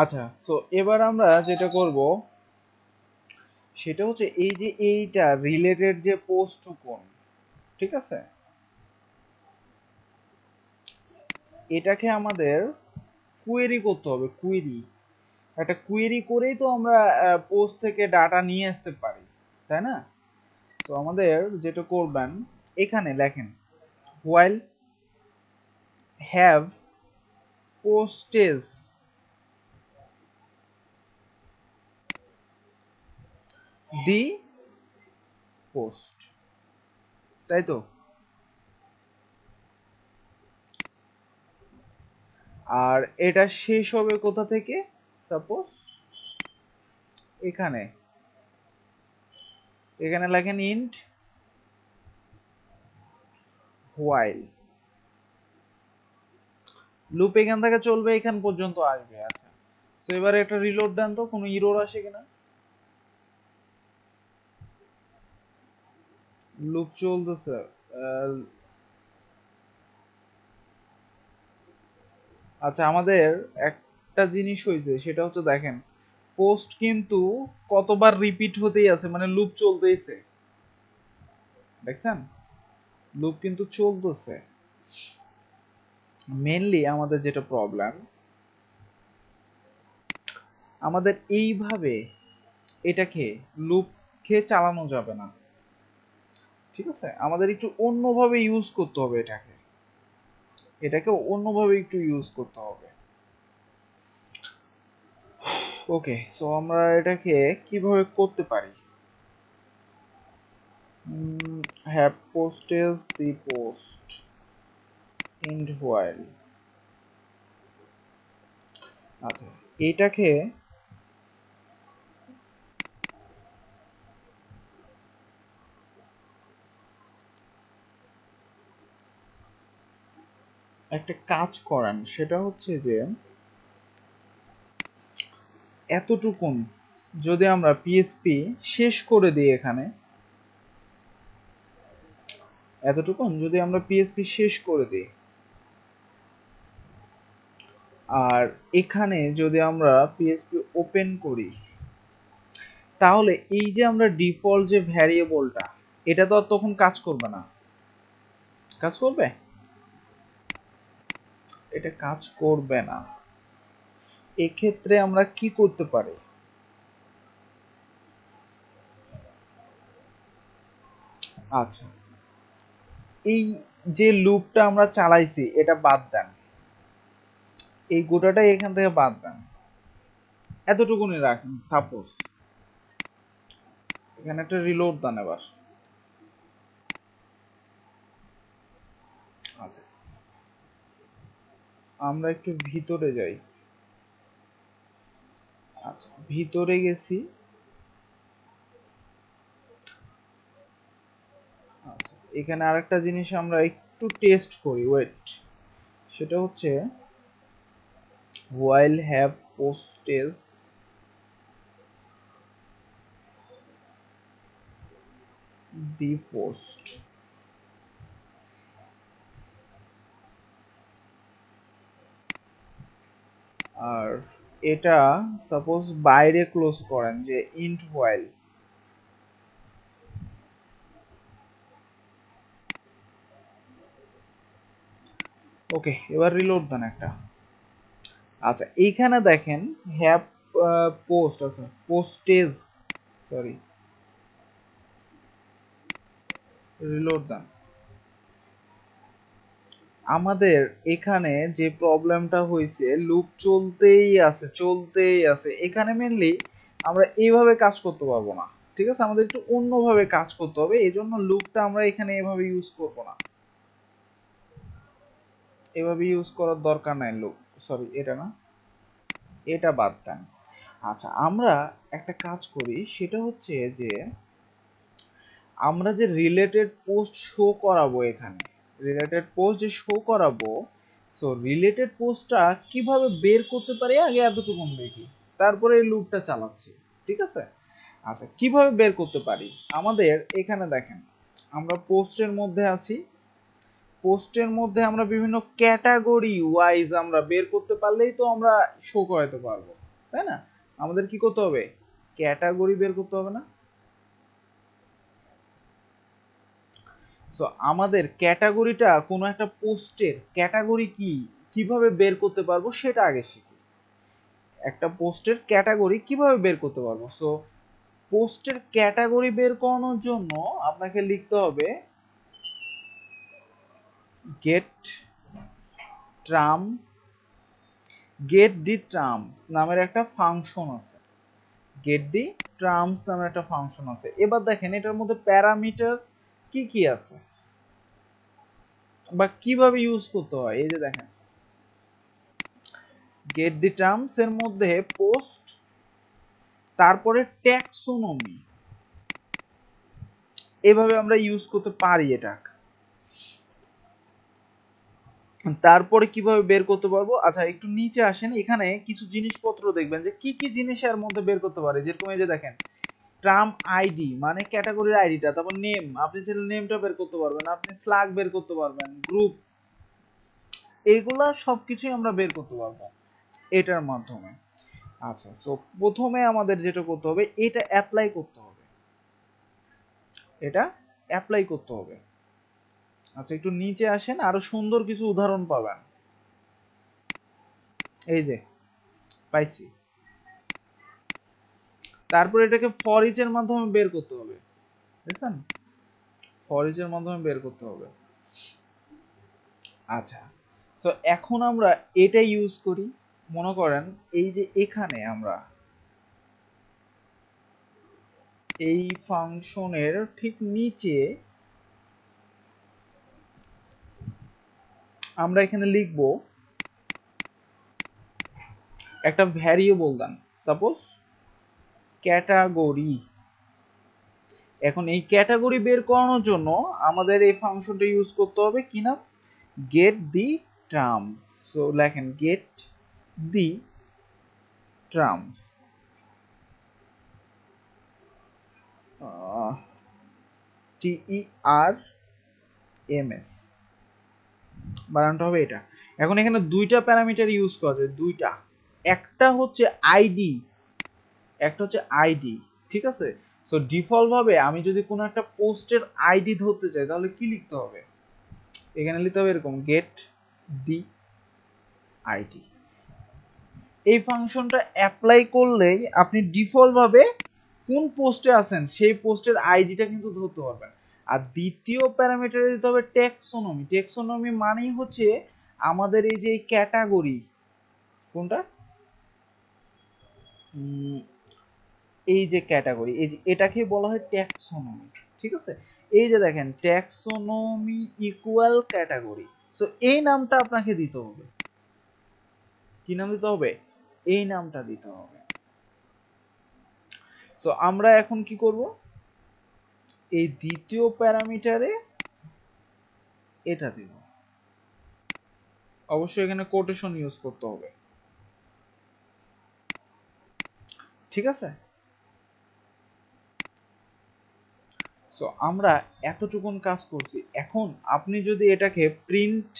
আচ্ছা সো এবার আমরা যেটা করব সেটা হচ্ছে এই যে এইটা রিলেটেড যে পোস্ট কোন, ঠিক আছে, এটাকে আমাদের কোয়েরি করতে হবে। কোয়েরি, একটা কোয়েরি করেই তো আমরা পোস্ট থেকে ডাটা নিয়ে আসতে পারি, তাই না? তো আমাদের যেটা করবেন এখানে লেখেন while have postes, the post, তাই তো। আর এটা শেষ হবে কোথা থেকে? সাপোজ এখানে, এখানে লেখেন ইন্ট while, লুপ এখান থেকে চলবে এখান পর্যন্ত আসবে। আচ্ছা সো এবারে একটা রিলোড দেন তো, কোনো এরর আসে কিনা। লুপ চলতেছে, আচ্ছা আমাদের একটা জিনিস হয়েছে সেটা হচ্ছে দেখেন পোস্ট কিন্তু কতবার রিপিট হতেই আছে, মানে লুপ চলতেইছে, দেখছেন লুপ কিন্তু চলতেছে। মেইনলি আমাদের যেটা প্রবলেম, আমাদের এইভাবে এটাকে লুপ খেয়ে চালানো যাবে না, ঠিক আছে, আমাদের একটু অন্যভাবে ইউজ করতে হবে, এটাকে অন্যভাবে একটু ইউজ করতে হবে। ওকে সো আমরা এটাকে কিভাবে করতে পারি? Have posted the post end while, আচ্ছা এটাকে একটা কাজ করান, সেটা হচ্ছে যে এতটুকুন যদি আমরা পিএইচপি শেষ করে দিই, এখানে এতটুকুন যদি আমরা পিএইচপি শেষ করে দিই, আর এখানে যদি আমরা পিএইচপি ওপেন করি, তাহলে এই যে আমরা ডিফল্ট যে ভ্যারিয়েবলটা, এটা তো আর তখন কাজ করবে না। কাজ করবে? এটা কাজ করবে না। এক্ষেত্রে আমরা কি করতে পারি? আচ্ছা এই যে লুপটা আমরা চালাইছি এটা বাদ দেন, এই গোটাটা এখান থেকে বাদ দেন, এতটুকুনি রাখেন। সাপোজ এখানে একটা রিলোড দেন এবার। আচ্ছা আমরা একটু ভিতরে যাই। আচ্ছা ভিতরে গেছি। আচ্ছা এখানে আরেকটা জিনিস আমরা একটু টেস্ট করি, ওয়েট, সেটা হচ্ছে while have posted the post, আর এটা সাপোজ বাইরে ক্লোজ করেন যে ইন্ট while, ওকে এবার রিলোড দেন একটা। আচ্ছা এইখানে দেখেন হ্যাভ পোস্ট, আচ্ছা পোস্টেজ, সরি রিলোড দেন। আমাদের এখানে যে প্রবলেমটা হয়েছে লুপ চলতেই আছে চলতেই আছে, এখানে মেনলি আমরা এইভাবে কাজ করতে পারবো না, ঠিক আছে, আমাদের একটু অন্যভাবে কাজ করতে হবে। এই জন্য লুপটা আমরা এখানে এভাবে ইউজ করবো না, এভাবে ইউজ করার দরকার নাই। লুপ সরি এটা না, এটা বাদ দেন। আচ্ছা আমরা একটা কাজ করি, সেটা হচ্ছে যে আমরা যে রিলেটেড পোস্ট শো করাবো, এখানে রিলেটেড পোস্ট যে শো করাবো, সো রিলেটেড পোস্টটা কিভাবে বের করতে পারি আগে এতটুকু দেখি, তারপরে এই লুপটা চালাচ্ছি, ঠিক আছে। আচ্ছা কিভাবে বের করতে পারি? আমাদের এখানে দেখেন আমরা পোস্টের মধ্যে আছি, পোস্টের মধ্যে আমরা বিভিন্ন ক্যাটাগরি ওয়াইজ আমরা বের করতে পারলেই তো আমরা শো করাতে পারবো। তাই না আমাদের কি করতে হবে ক্যাটাগরি বের করতে হবে না সো আমাদের ক্যাটাগরিটা কোন একটা পোস্টের ক্যাটাগরি কি কিভাবে বের করতে পারবো সেটা আগে শিখি একটা পোস্টের ক্যাটাগরি কিভাবে বের করতে পারবো সো পোস্টের ক্যাটাগরি বের করানোর জন্য আপনাকে লিখতে হবে get the trams নামের একটা ফাংশন আছে get the trams নামের একটা ফাংশন আছে এবার দেখেন এটার মধ্যে প্যারামিটার কি কি আছে বা কিভাবে ইউজ করতে হয় এই যে দেখেন get the trams এর মধ্যে পোস্ট তারপরে ট্যাক্সোনমি এভাবে আমরা ইউজ করতে পারি এটা তারপরে কিভাবে বের করতে পারবো আচ্ছা একটু নিচে আসেন এখানে কিছু জিনিসপত্র দেখবেন যে কি কি জিনিস এর মধ্যে বের করতে পারে যেরকম এই যে দেখেন ট্রাম আইডি মানে ক্যাটাগরির আইডিটা তারপর নেম আপনি যে নেমটা বের করতে পারবেন আপনি স্ল্যাগ বের করতে পারবেন গ্রুপ এইগুলা সবকিছুই আমরা বের করতে পারবো এটার মাধ্যমে আচ্ছা সো প্রথমে আমাদের যেটা করতে হবে এটা অ্যাপ্লাই করতে হবে আচ্ছা একটু নিচে আসেন আরো সুন্দর কিছু উদাহরণ পাবেন এই যে পাইছি তারপর এটাকে ফর ইচ এর মাধ্যমে বের করতে হবে দেখছেন ফর ইচ এর মাধ্যমে বের করতে হবে আচ্ছা সো এখন আমরা এটা ইউজ করি মনে করেন এই যে এখানে আমরা এই ফাংশনের ঠিক নিচে আমরা এখানে লিখব একটা ভ্যারিয়েবল দেন সাপোজ ক্যাটাগরি এখন এই ক্যাটাগরি বের করানোর জন্য আমাদের এই ফাংশনটা ইউজ করতে হবে কি নাম get the terms সো লেখেন get the terms terms বানানটা হবে এটা এখন এখানে দুইটা প্যারামিটার ইউজ করা যায় দুইটা একটা হচ্ছে আইডি ঠিক আছে সো ডিফল্ট ভাবে আমি যদি কোন একটা পোস্টের আইডি ধরতে চাই তাহলে কি লিখতে হবে এখানে লিখতে হবে এরকম get the id এই ফাংশনটা অ্যাপ্লাই করলেই আপনি ডিফল্ট ভাবে কোন পোস্টে আছেন সেই পোস্টের আইডিটা কিন্তু ধরতে পারবেন আর দ্বিতীয় প্যারামিটারে দিতে হবে ট্যাক্সোনমি মানেই হচ্ছে আমাদের এই যে ক্যাটাগরি কোনটা এই যে ক্যাটাগরি এই যে এটাকে বলা হয় ট্যাক্সোনমি ঠিক আছে এই যে দেখেন ট্যাক্সোনমি ইকুয়াল ক্যাটাগরি সো এই নামটা আপনাকে দিতে হবে কি নাম দিতে হবে এই নামটা দিতে হবে সো আমরা এখন কি করব এই দ্বিতীয় প্যারামিটারে এটা দেব অবশ্যই এখানে কোটেশন ইউজ করতে হবে ঠিক আছে সো আমরা এতটুকুন কাজ করছি এখন আপনি যদি এটাকে প্রিন্ট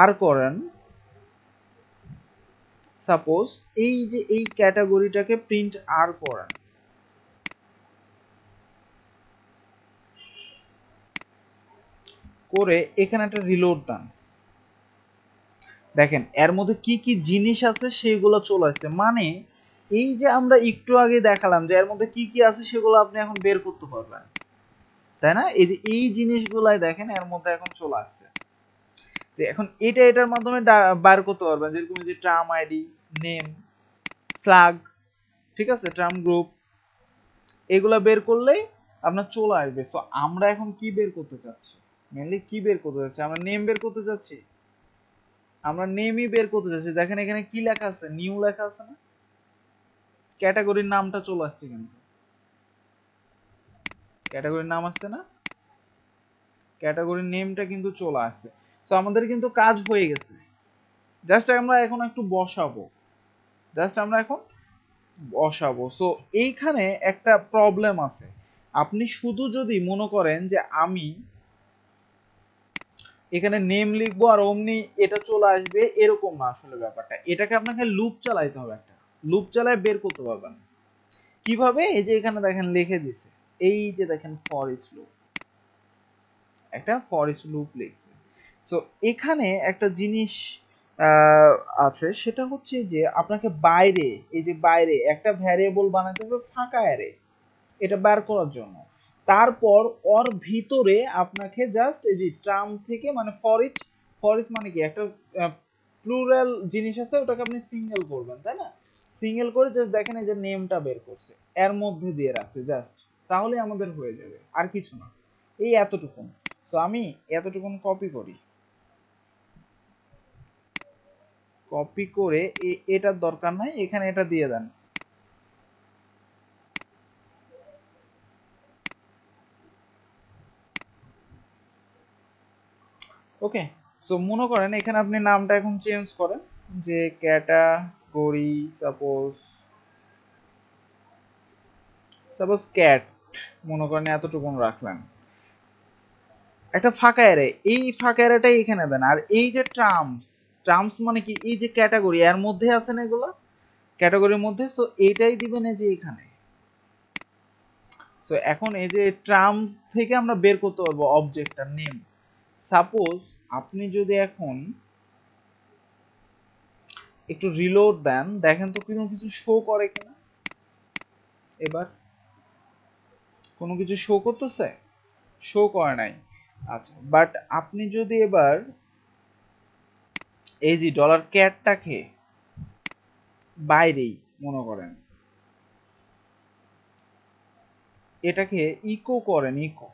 আর করেন সাপোজ এই যে এই ক্যাটাগরিটাকে প্রিন্ট আর করেন করে এখানে একটা রিলোড দান দেখেন এর মধ্যে কি কি জিনিস আছে সেগুলো চলে আসছে মানে এই যে আমরা একটু আগে দেখালাম যে এর মধ্যে কি কি আছে সেগুলো আপনি এখন বের করতে পারবেন তাই না এই যে এই জিনিসগুলাই দেখেন এর মধ্যে এখন চলে আসছে যে এখন এটা এটার মাধ্যমে বার করতে পারবেন যেরকম যে ট্রাম আইডি নেম স্ল্যাগ ঠিক আছে ট্রাম গ্রুপ এগুলা বের করলেই আপনার চলে আসবে সো আমরা এখন কি বের করতে চাচ্ছি মেনলি কি বের করতে যাচ্ছে আমরা নেম বের করতে যাচ্ছি দেখেন এখানে কি লেখা আছে নিউ লেখা আছে না ক্যাটাগরির নামটা চলে আসছে কিন্তু ক্যাটাগরির নাম আসছে না ক্যাটাগরির নেমটা কিন্তু চলে আসছে সো আমাদের কিন্তু কাজ হয়ে গেছে জাস্ট আমরা এখন একটু বসাবো সো এইখানে একটা প্রবলেম আছে আপনি শুধু যদি মনে করেন যে আমি এখানে নেম লিখবো আর ওমনি এটা চলে আসবে এরকম না আসলে ব্যাপারটা। এটাকে আপনাকে লুপ চালাতে হবে, একটা লুপ চালায় বের করতে পারবেন কিভাবে। এই যে এখানে দেখেন লিখে দিয়েছে, এই যে দেখেন ফর ইচ লুপ, একটা ফর ইচ লুপ লিখছে। সো এখানে একটা জিনিস আছে সেটা হচ্ছে যে আপনাকে বাইরে, এই যে বাইরে একটা ভ্যারিয়েবল বানাতে হবে ফাঁকা অ্যারে এটা বার করার জন্য। তারপর ওর ভিতরে আপনাকে জাস্ট এই যে টার্ম থেকে মানে ফর ইচ মানে কি একটা প্লুরাল জিনিস আছে ওটাকে আপনি সিঙ্গেল করবেন, তাই না? সিঙ্গেল করে জাস্ট দেখেন এই যে নেমটা বের করছে এর মধ্যে দিয়ে রাখছে জাস্ট, তাহলে আমাদের হয়ে যাবে আর কিছু না, এই এতটুকু। তো আমি এতটুকু কপি করি, কপি করে এটার দরকার নাই এখানে এটা দিয়ে দেন। ওকে, সো মনে করেন এখানে আপনি নামটা এখন চেঞ্জ করেন, যে ক্যাটাগরি সাপোজ ক্যাট মনে করেন এতটুকু রাখলেন, একটা ফাঁকা অ্যারে, এই ফাঁকা অ্যারেটাই এখানে দেন। আর এই যে টার্মস মানে কি, এই যে ক্যাটাগরি এর মধ্যে আছে না এগুলো ক্যাটাগরির মধ্যে, সো এইটাই দিবেন এই যে এখানে। সো এখন এই যে টার্ম থেকে আমরা বের করতে পারবো অবজেক্টটার নেম। সাপোজ আপনি যদি এখন একটু রিলোড দেন, দেখেন তো কোনো কিছু শো করে কিনা। এবার কোনো কিছু শো করতেছে? শো করে নাই। আচ্ছা, বাট আপনি যদি এবার এই যে ডলার ক্যাটটাকে বাইরেই মনে করেন এটাকে ইকো করেন, ইকো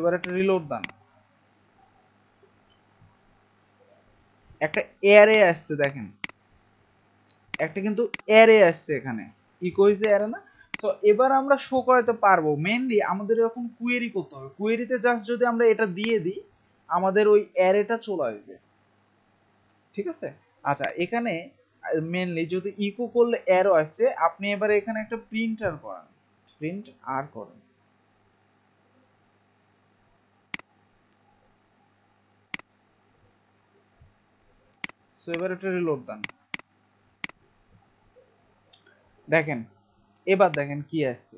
এবার একটা রিলোড দেন, একটা অ্যারে আসছে দেখেন, একটা কিন্তু অ্যারে আসছে এখানে, ইকো হইছে অ্যারে না। সো এবার আমরা শো করাতে পারবো। মেইনলি আমাদের এখন কোয়েরি করতে হবে, কোয়েরিতে জাস্ট যদি আমরা এটা দিয়ে দিই আমাদের ওই অ্যারেটা চলে আসবে, ঠিক আছে? আচ্ছা, এখানে মেইনলি যদি ইকো করলে অ্যারো আসছে, আপনি এবারে এখানে একটা প্রিন্ট আর করেন এবার এটা রিলোড দেন, দেখেন এবার দেখেন কি আসছে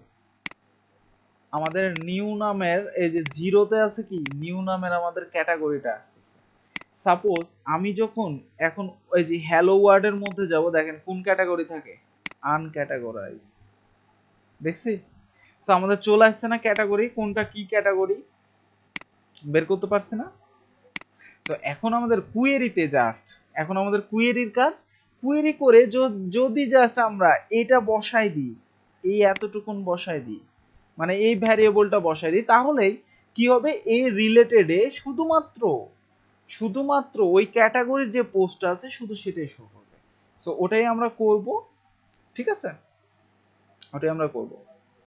আমাদের নিউ নামের, এই যে জিরোতে আছে কি নিউ নামের আমাদের ক্যাটাগরিটা আসতেছে। সাপোজ আমি যখন এখন এই যে হ্যালো ওয়ার্ডের মধ্যে যাব, দেখেন কোন ক্যাটাগরি থাকে, আনক্যাটাগরাইজ, দেখছি? সো আমাদের চলে আসছে না ক্যাটাগরি, কোনটা কি ক্যাটাগরি বের করতে পারছে না। সো এখন আমাদের কুয়েরিতে জাস্ট, এখন আমাদের কুয়েরির কাজ, কুয়েরি করে যদি জাস্ট আমরা এটা বসাই দিই, এই এতটুকুন বসাই দিই, মানে এই ভ্যারিয়েবলটা বসাই দিই, তাহলেই কি হবে, এই রিলেটেডে শুধুমাত্র ওই ক্যাটাগরির যে পোস্টটা আছে শুধু সেটাই শো করবে। সো ওটাই আমরা করব, ঠিক আছে? ওটাই আমরা করব।